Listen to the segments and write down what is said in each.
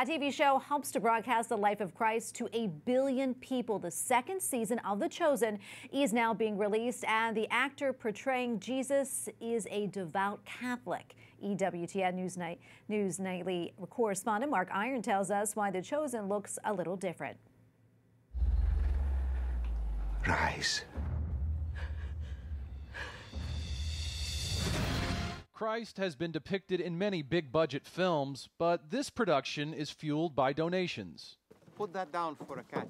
Our TV show helps to broadcast the life of Christ to 1 billion people. The second season of The Chosen is now being released, and the actor portraying Jesus is a devout Catholic. EWTN Newsnightly correspondent Mark Irons tells us why The Chosen looks a little different. Rise. Christ has been depicted in many big-budget films, but this production is fueled by donations. Put that down for a catch.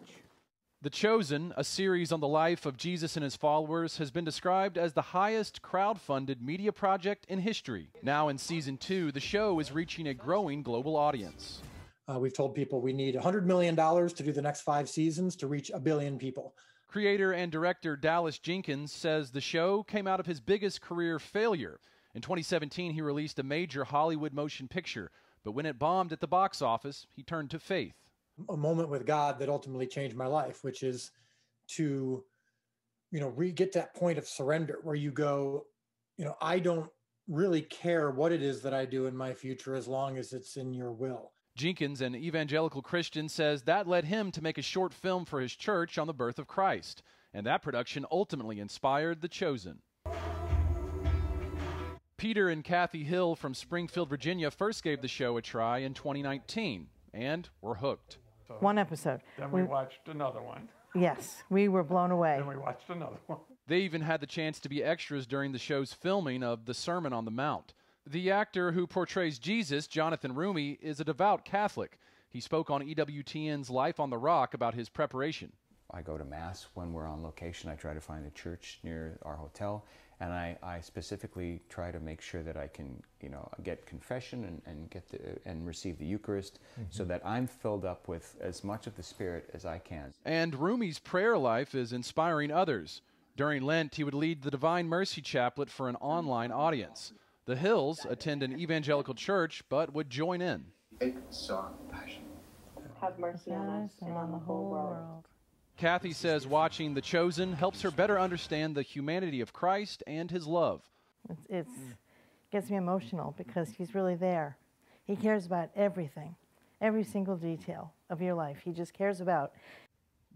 The Chosen, a series on the life of Jesus and his followers, has been described as the highest crowd-funded media project in history. Now in season 2, the show is reaching a growing global audience. We've told people we need $100 million to do the next 5 seasons to reach 1 billion people. Creator and director Dallas Jenkins says the show came out of his biggest career failure. In 2017, he released a major Hollywood motion picture, but when it bombed at the box office, he turned to faith. A moment with God that ultimately changed my life, which is to, get that point of surrender where you go, I don't really care what it is that I do in my future as long as it's in your will. Jenkins, an evangelical Christian, says that led him to make a short film for his church on the birth of Christ, and that production ultimately inspired The Chosen. Peter and Kathy Hill from Springfield, Virginia first gave the show a try in 2019 and were hooked. One episode. Then we watched another one. Yes, we were blown away. Then we watched another one. They even had the chance to be extras during the show's filming of The Sermon on the Mount. The actor who portrays Jesus, Jonathan Roumie, is a devout Catholic. He spoke on EWTN's Life on the Rock about his preparation. I go to Mass when we're on location. I try to find a church near our hotel, and I specifically try to make sure that I can, get confession and receive the Eucharist, so that I'm filled up with as much of the Spirit as I can. And Roumie's prayer life is inspiring others. During Lent, he would lead the Divine Mercy Chaplet for an online audience. The Hills attend an evangelical church, but would join in. Have mercy on us and on the whole world. Kathy says watching The Chosen helps her better understand the humanity of Christ and his love. It gets me emotional because he's really there. He cares about everything, every single detail of your life. He just cares about.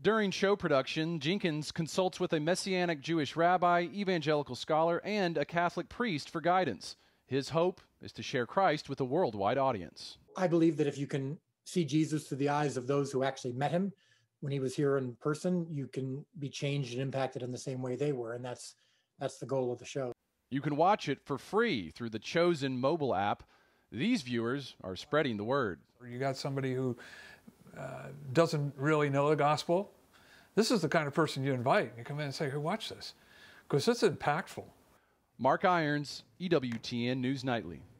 During show production, Jenkins consults with a Messianic Jewish rabbi, evangelical scholar, and a Catholic priest for guidance. His hope is to share Christ with a worldwide audience. I believe that if you can see Jesus through the eyes of those who actually met him, when he was here in person, you can be changed and impacted in the same way they were, and that's the goal of the show. You can watch it for free through the Chosen mobile app. These viewers are spreading the word. You got somebody who doesn't really know the gospel. This is the kind of person you invite. You come in and say, hey, watch this, because it's impactful. Mark Irons, EWTN Newsnightly.